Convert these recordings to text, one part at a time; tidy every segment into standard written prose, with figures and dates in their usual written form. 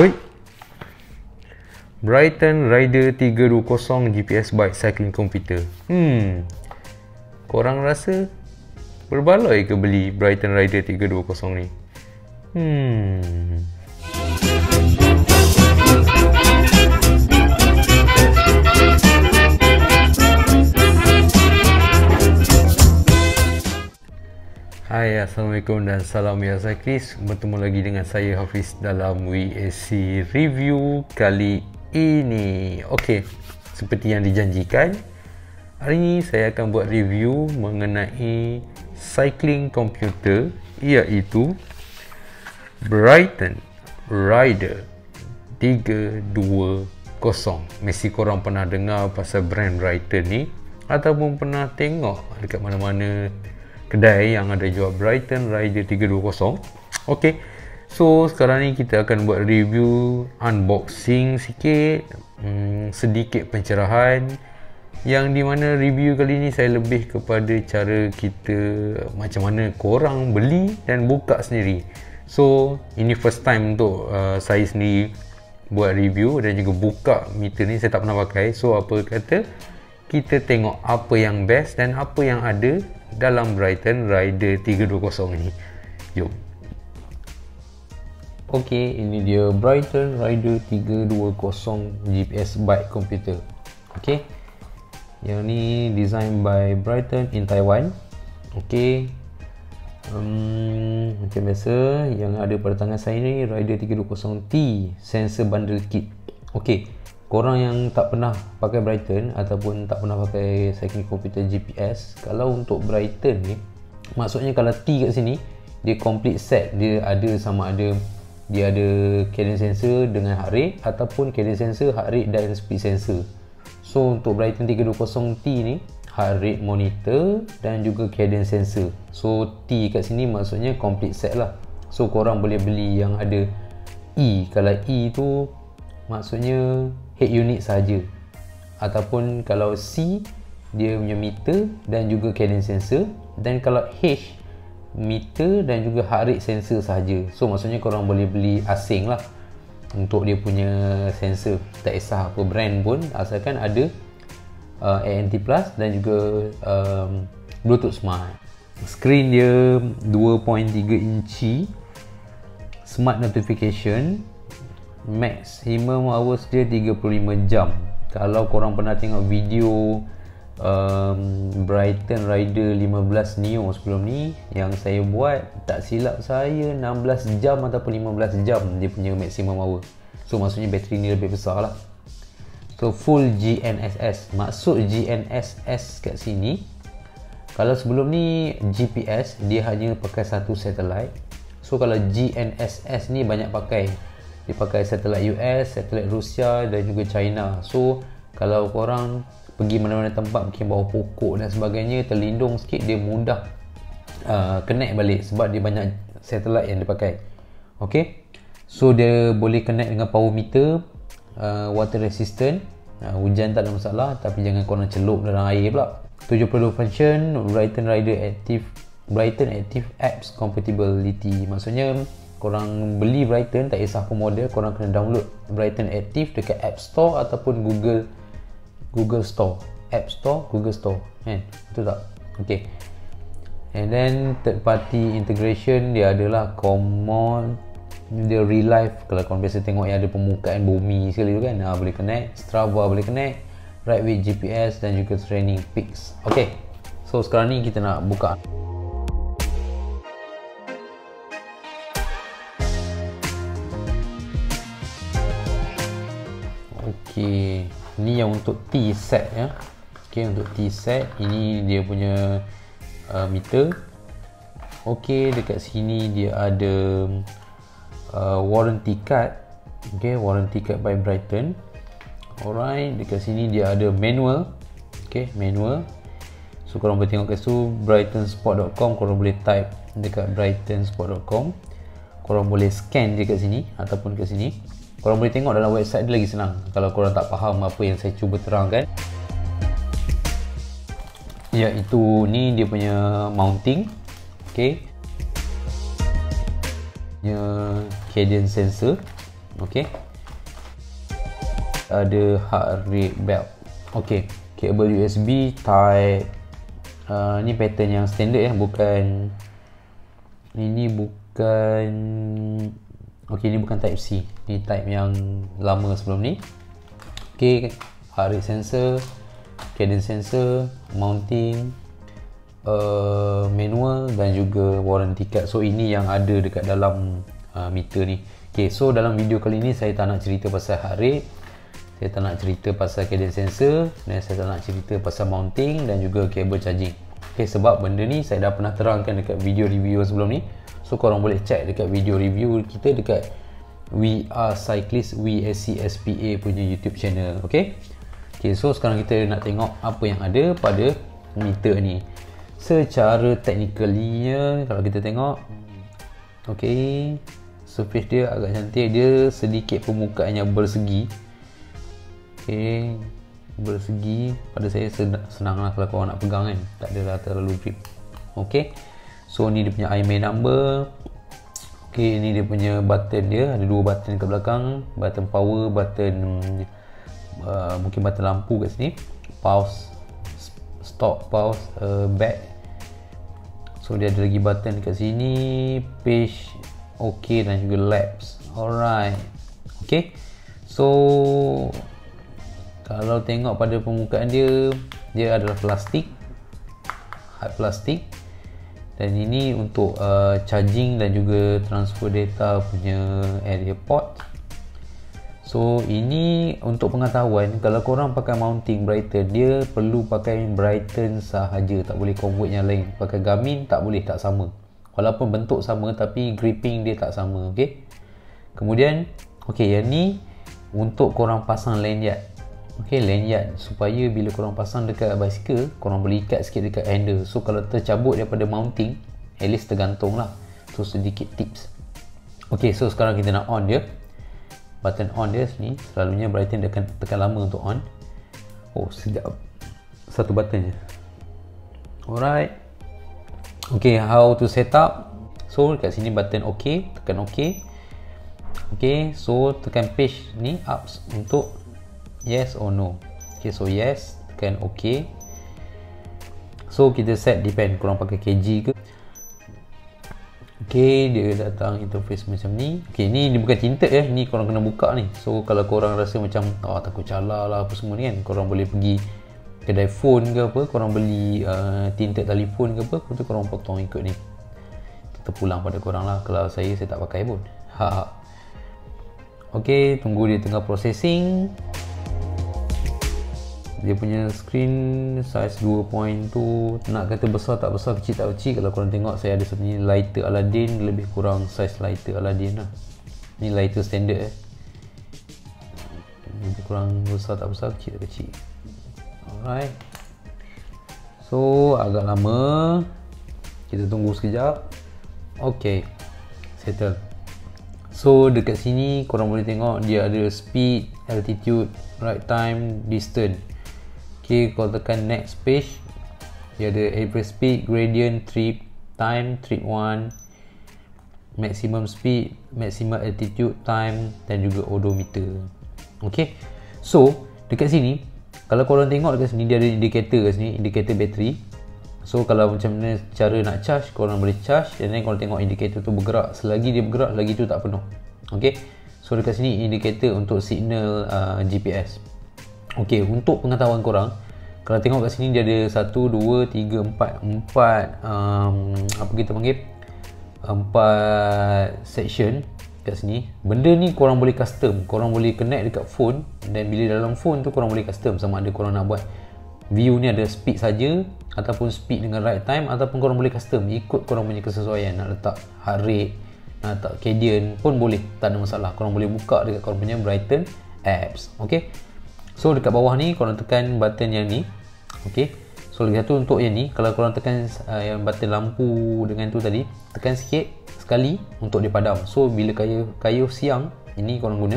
Baik, Bryton Rider 320 GPS Bike Cycling Computer. Korang rasa berbaloi ke beli Bryton Rider 320 ni? Hai, Assalamualaikum dan salam ya cyclist. Bertemu lagi dengan saya Hafiz dalam WAC review kali ini. Okey, seperti yang dijanjikan, hari ini saya akan buat review mengenai cycling computer, iaitu Bryton Rider 320. Mesti korang pernah dengar pasal brand Bryton ni, ataupun pernah tengok dekat mana-mana kedai yang ada jual Bryton Rider 320. Okey, so sekarang ni kita akan buat review, unboxing sikit, sedikit pencerahan, yang di mana review kali ni saya lebih kepada cara kita macam mana korang beli dan buka sendiri. So ini first time untuk saya sendiri buat review dan juga buka meter ni, saya tak pernah pakai. So apa kata kita tengok apa yang best dan apa yang ada dalam Bryton Rider 320 ni. Jom. Okey, ini dia Bryton Rider 320 GPS Bike Computer. Okey, yang ni designed by Bryton in Taiwan. Okey, macam biasa yang ada pada tangan saya ni Rider 320T sensor bundle kit. Okey, korang yang tak pernah pakai Bryton ataupun tak pernah pakai cycling computer GPS, kalau untuk Bryton ni, maksudnya kalau T kat sini, dia complete set. Dia ada sama ada, dia ada cadence sensor dengan heart rate, ataupun cadence sensor, heart rate dan speed sensor. So untuk Bryton 320T ni, heart rate monitor dan juga cadence sensor. So T kat sini maksudnya complete set lah. So korang boleh beli yang ada E. Kalau E tu maksudnya head unit saja, ataupun kalau C dia punya meter dan juga cadence sensor, dan kalau H meter dan juga heart rate sensor saja. So maksudnya korang boleh beli asing lah untuk dia punya sensor, tak kisah apa brand pun, asalkan ada ANT Plus dan juga Bluetooth Smart. Screen dia 2.3 inci, smart notification, maximum hours dia 35 jam. Kalau korang pernah tengok video Bryton Rider 15 Neo sebelum ni yang saya buat, tak silap saya 16 jam ataupun 15 jam dia punya maximum hour. So maksudnya bateri ni lebih besar lah. So full GNSS, maksud GNSS kat sini, kalau sebelum ni GPS dia hanya pakai satu satelit. So kalau GNSS ni banyak pakai, dia pakai satelit US, satelit Rusia dan juga China. So kalau korang pergi mana-mana tempat, mungkin bawah pokok dan sebagainya, terlindung sikit, dia mudah connect balik sebab dia banyak satelit yang dia pakai. Ok, so dia boleh connect dengan power meter, water resistant, hujan tak ada masalah, tapi jangan korang celup dalam air pula. 72 function Bryton Rider Active, Bryton Active Apps Compatibility, maksudnya korang beli Bryton, tak kisah pun model, korang kena download Bryton Active dekat App Store ataupun Google Store, App Store, Google Store, betul tak? Okay, and then third party integration dia adalah common, dia real life. Kalau korang biasa tengok yang ada permukaan bumi sekali tu kan, boleh connect, Strava boleh connect, ride with GPS dan juga training peaks. Okay, so sekarang ni kita nak buka. Okey, ni yang untuk T set ya. Okey, untuk T set ini dia punya meter. Okey, dekat sini dia ada warranty card. Okey, warranty card by Bryton. Alright, dekat sini dia ada manual. Okey, manual. So korang boleh tengok kat situ Brytonsport.com, korang boleh type dekat Brytonsport.com. Korang boleh scan je kat sini ataupun kat sini. Korang boleh tengok dalam website dia, lagi senang kalau korang tak faham apa yang saya cuba terangkan. Iaitu ni dia punya mounting. Okey, dia cadence sensor. Okay, ada heart rate belt. Okay, kabel USB type, ni pattern yang standard ya, bukan ini, bukan okey, ni bukan type C, ni type yang lama sebelum ni. Okey, heart rate sensor, cadence sensor, mounting, manual dan juga warranty card. So ini yang ada dekat dalam meter ni. Okey, so dalam video kali ni saya tak nak cerita pasal heart rate, saya tak nak cerita pasal cadence sensor, dan saya tak nak cerita pasal mounting dan juga kabel charging. Okey, sebab benda ni saya dah pernah terangkan dekat video review sebelum ni. So korang boleh check dekat video review kita dekat We Are Cyclist WACSPA punya YouTube channel. Okey. Okey, so sekarang kita nak tengok apa yang ada pada meter ni. Secara teknikalinya kalau kita tengok, okey, surface dia agak cantik, dia sedikit permukaannya bersegi. Okay, bersegi. Pada saya senanglah kalau korang nak pegang kan, tak adalah terlalu grip. Okay, so ni dia punya IMEI number. Okay, ni dia punya button dia, ada dua button kat belakang, button power, button mungkin button lampu kat sini, pause, stop, pause, back. So dia ada lagi button kat sini, page, okay, dan juga laps. Alright. Okay, so kalau tengok pada permukaan dia, dia adalah plastik, hard plastik, dan ini untuk charging dan juga transfer data punya area port. So ini untuk pengetahuan, kalau korang pakai mounting Bryton, dia perlu pakai Bryton sahaja, tak boleh convert yang lain. Pakai Garmin tak boleh, tak sama, walaupun bentuk sama tapi gripping dia tak sama. Okay, kemudian okay, yang ni untuk korang pasang lanyard. Okey, lanyard supaya bila korang pasang dekat basikal, korang boleh ikat sikit dekat handle. So kalau tercabut daripada mounting, at least tergantung lah. So sedikit tips. Okey, so sekarang kita nak on dia. Button on dia sini, selalunya Bryton dia akan tekan lama untuk on. Oh, sedap. Satu button je. Alright. Okey, how to set up. So dekat sini button OK, tekan OK. Okey, so tekan page ni ups untuk yes or no. Okay, so yes, tekan OK. So kita set depend korang pakai kg ke. Okay, dia datang interface macam ni. Okay, ni dia bukan cinta ya, ni korang kena buka ni. So kalau korang rasa macam takut calar lah apa semua ni kan, korang boleh pergi kedai phone ke apa, korang beli tinted telefon ke apa, lepas tu korang potong ikut ni, terpulang pada korang lah. Kalau saya tak pakai pun. Okay, tunggu dia tengah processing. Dia punya screen size 2.2, nak kata besar tak besar, kecil tak kecil. Kalau korang tengok saya ada satu ni lighter Aladdin, lebih kurang size lighter Aladdin lah. Ni lighter standard lebih kurang besar tak besar, kecil tak kecil. Alright, so agak lama, kita tunggu sekejap. Okay, settle. So dekat sini korang boleh tengok dia ada speed, altitude, ride time, distance. Okay, kalau tekan next page, dia ada average speed, gradient, trip, time, trip 1, maximum speed, maximum altitude, time dan juga odometer. Okay, so dekat sini kalau korang tengok dekat sini, dia ada indikator kat sini, indikator bateri. So kalau macam mana cara nak charge, korang boleh charge, dan then korang tengok indikator tu bergerak. Selagi dia bergerak, selagi tu tak penuh. Okay, so dekat sini indikator untuk signal GPS. Okey, untuk pengetahuan korang, kalau tengok kat sini dia ada 1, 2, 3, 4 apa kita panggil, 4 section kat sini. Benda ni korang boleh custom, korang boleh connect dekat phone, dan bila dalam phone tu korang boleh custom, sama ada korang nak buat view ni ada speed saja, ataupun speed dengan ride time, ataupun korang boleh custom ikut korang punya kesesuaian. Nak letak heart rate, nak letak cadence pun boleh, tak ada masalah. Korang boleh buka dekat korang punya Bryton apps. Okey, so dekat bawah ni korang tekan button yang ni. Okey, so lagi satu untuk yang ni, kalau korang tekan yang button lampu dengan tu tadi, tekan sikit sekali untuk dia padam. So bila kayuh siang ini korang guna,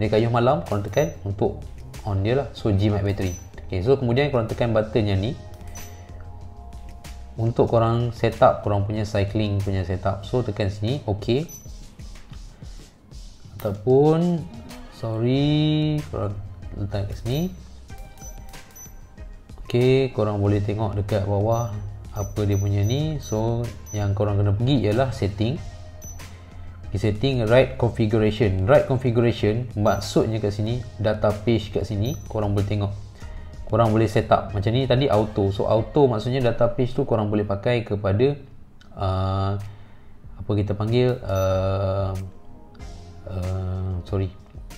bila kayuh malam korang tekan untuk on dia lah. So jimat bateri. Okey, so kemudian korang tekan button yang ni untuk korang set up korang punya cycling punya setup. So tekan sini okey. ataupun sorry kurang letak kat sini. Ok, korang boleh tengok dekat bawah apa dia punya ni. So yang korang kena pergi ialah setting. Setting ride configuration. Ride configuration maksudnya kat sini, data page kat sini korang boleh tengok. Korang boleh set up macam ni tadi auto. So auto maksudnya data page tu korang boleh pakai kepada apa kita panggil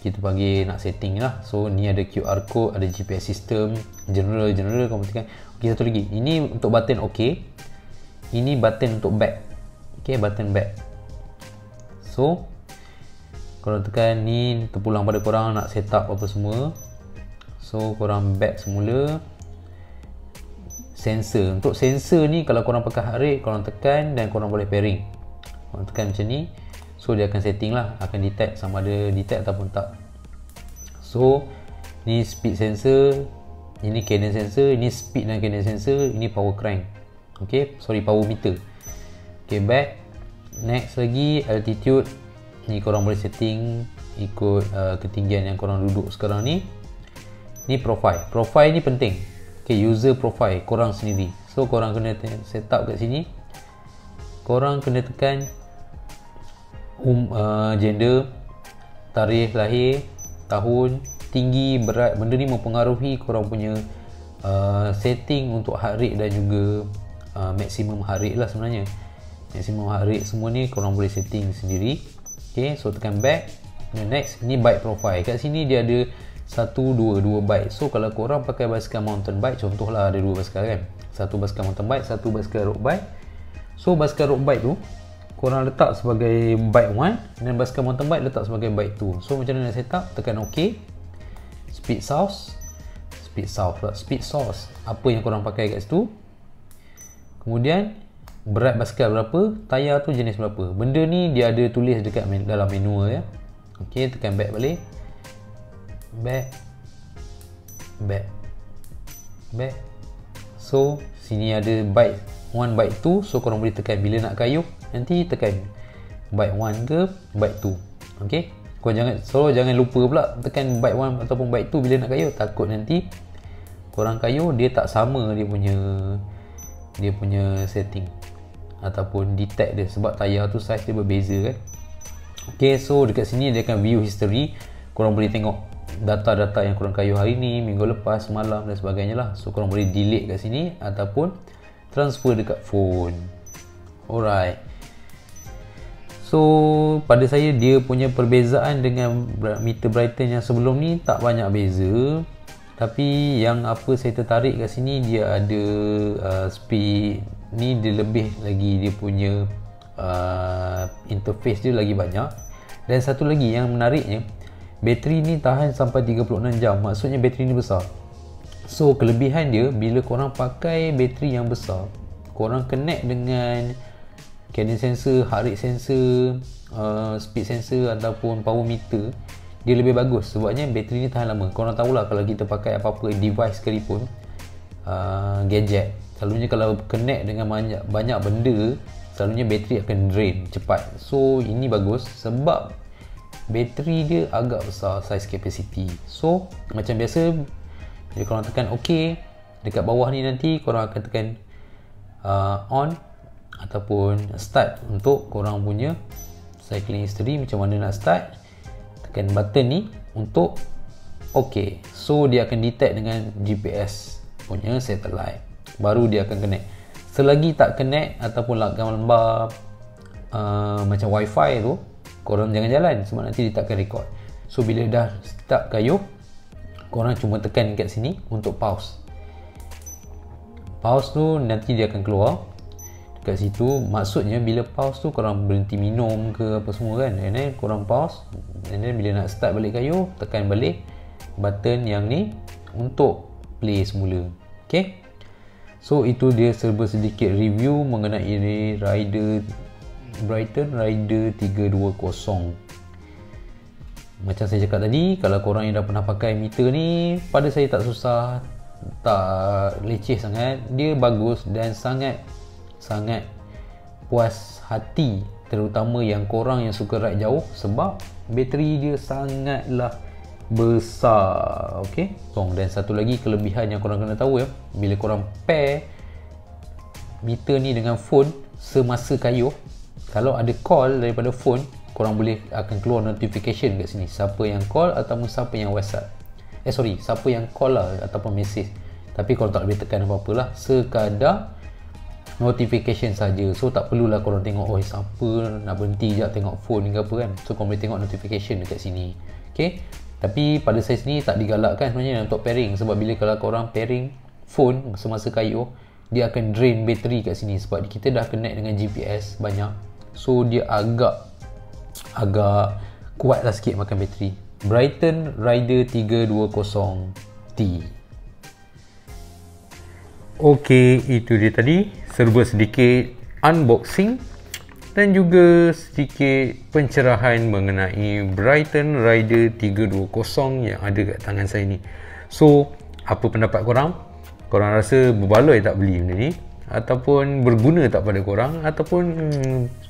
kita panggil nak setting lah. So ni ada QR code, ada GPS system, general korang boleh tekan. Ok, satu lagi, ini untuk button ok, ini button untuk back. Ok, button back. So korang tekan ni terpulang pada korang nak set up apa semua. So korang back semula. Sensor, untuk sensor ni kalau korang pakai heart rate korang tekan dan korang boleh pairing. Korang tekan macam ni, so dia akan setting lah, akan detect sama ada detect ataupun tak. So ni speed sensor, ini cadence sensor, ini speed dan cadence sensor, ini power crank. Okay, sorry power meter. Okay, back. Next lagi altitude, ni korang boleh setting ikut ketinggian yang korang duduk sekarang ni. Ni profile, profile ni penting. Okay, user profile korang sendiri. So korang kena set up kat sini, korang kena tekan gender, tarikh lahir, tahun, tinggi, berat. Benda ni mempengaruhi korang punya setting untuk heart rate dan juga maximum heart rate lah sebenarnya. Maximum heart rate semua ni korang boleh setting sendiri. Ok, so tekan back. Next, ni bike profile. Kat sini dia ada 1, 2 bike. So kalau korang pakai basikal mountain bike, contohlah ada 2 basikal kan, satu basikal mountain bike, satu basikal road bike. So basikal road bike tu korang letak sebagai bike 1 dan basikal mountain bike letak sebagai bike 2. So macam mana nak set up, tekan ok. Speed source apa yang korang pakai kat situ, kemudian berat basikal berapa, tayar tu jenis berapa. Benda ni dia ada tulis dekat dalam manual ya. Ok, tekan back balik. Back. So sini ada bike 1, bike 2. So korang boleh tekan bila nak kayuh, nanti tekan bike 1 ke bike 2. Ok, korang jangan lupa pula tekan bike 1 ataupun bike 2 bila nak kayuh. Takut nanti korang kayuh dia tak sama dia punya setting ataupun detect dia, sebab tayar tu size dia berbeza kan. Ok, so dekat sini dia akan view history. Korang boleh tengok data-data yang korang kayuh hari ni, minggu lepas, semalam dan sebagainya lah. So korang boleh delete kat sini ataupun transfer dekat phone. Alright, so pada saya dia punya perbezaan dengan meter Bryton yang sebelum ni tak banyak beza. Tapi yang apa saya tertarik kat sini, dia ada speed ni, dia lebih lagi, dia punya interface dia lagi banyak. Dan satu lagi yang menariknya, bateri ni tahan sampai 36 jam. Maksudnya bateri ni besar. So kelebihan dia, bila korang pakai bateri yang besar, korang connect dengan cadence sensor, heart rate sensor, speed sensor ataupun power meter, dia lebih bagus. Sebabnya bateri ni tahan lama. Korang tahulah kalau kita pakai apa-apa device sekalipun, gadget, selalunya kalau connect dengan banyak benda, selalunya bateri akan drain cepat. So ini bagus sebab bateri dia agak besar size capacity. So macam biasa, bila korang tekan ok, dekat bawah ni nanti korang akan tekan on ataupun start untuk korang punya cycling history, macam mana nak start. Tekan button ni untuk ok. So dia akan detect dengan GPS punya satellite, baru dia akan connect. Selagi tak connect ataupun gambar macam wifi tu, korang jangan jalan sebab nanti dia tak akan record. So bila dah start kayuh, korang cuma tekan kat sini untuk pause. Pause tu nanti dia akan keluar kat situ. Maksudnya bila pause tu korang berhenti minum ke apa semua kan, and then korang pause, and then bila nak start balik kayuh, tekan balik button yang ni untuk play semula. Ok, so itu dia serba sedikit review mengenai Bryton Rider 320. Macam saya cakap tadi, kalau korang yang dah pernah pakai meter ni, pada saya tak susah, tak leceh sangat. Dia bagus dan sangat puas hati terutama yang korang yang suka ride jauh, sebab bateri dia sangatlah besar. Okey, dan satu lagi kelebihan yang korang kena tahu ya, bila korang pair meter ni dengan phone semasa kayuh, kalau ada call daripada phone, korang boleh akan keluar notification kat sini, siapa yang call ataupun siapa yang WhatsApp. Siapa yang call lah ataupun message. Tapi korang tak boleh tekan apa-apa lah, sekadar notification saja. So tak perlulah korang tengok, oh siapa nak berhenti sekejap tengok phone ke apa kan. So korang boleh tengok notification dekat sini. Okey. Tapi pada saiz ni tak digalakkan sebenarnya untuk pairing, sebab bila kalau korang pairing phone semasa kayuh, dia akan drain bateri kat sini, sebab kita dah connect dengan GPS banyak. So dia agak kuat lah sikit makan bateri. Bryton Rider 320T. Okey, itu dia tadi serba sedikit unboxing dan juga sedikit pencerahan mengenai Bryton Rider 320 yang ada kat tangan saya ni. So, apa pendapat korang? Korang rasa berbaloi tak beli benda ni? Ataupun berguna tak pada korang? Ataupun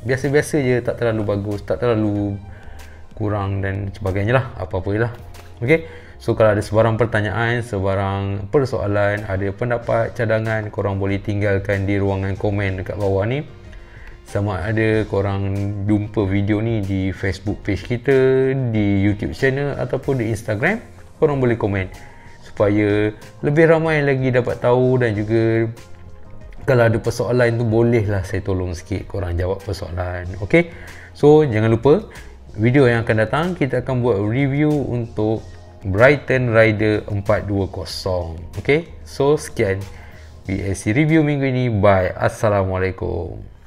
biasa-biasa je, tak terlalu bagus, tak terlalu kurang dan sebagainya lah, apa-apalah. Okey. So kalau ada sebarang pertanyaan, sebarang persoalan, ada pendapat, cadangan, korang boleh tinggalkan di ruangan komen dekat bawah ni. Sama ada korang jumpa video ni di Facebook page kita, di YouTube channel ataupun di Instagram, korang boleh komen supaya lebih ramai lagi dapat tahu. Dan juga kalau ada persoalan tu, bolehlah saya tolong sikit korang jawab persoalan. Okey. So jangan lupa, video yang akan datang kita akan buat review untuk Bryton Rider 420. Okey. So sekian BAC review minggu ini. Bye. Assalamualaikum.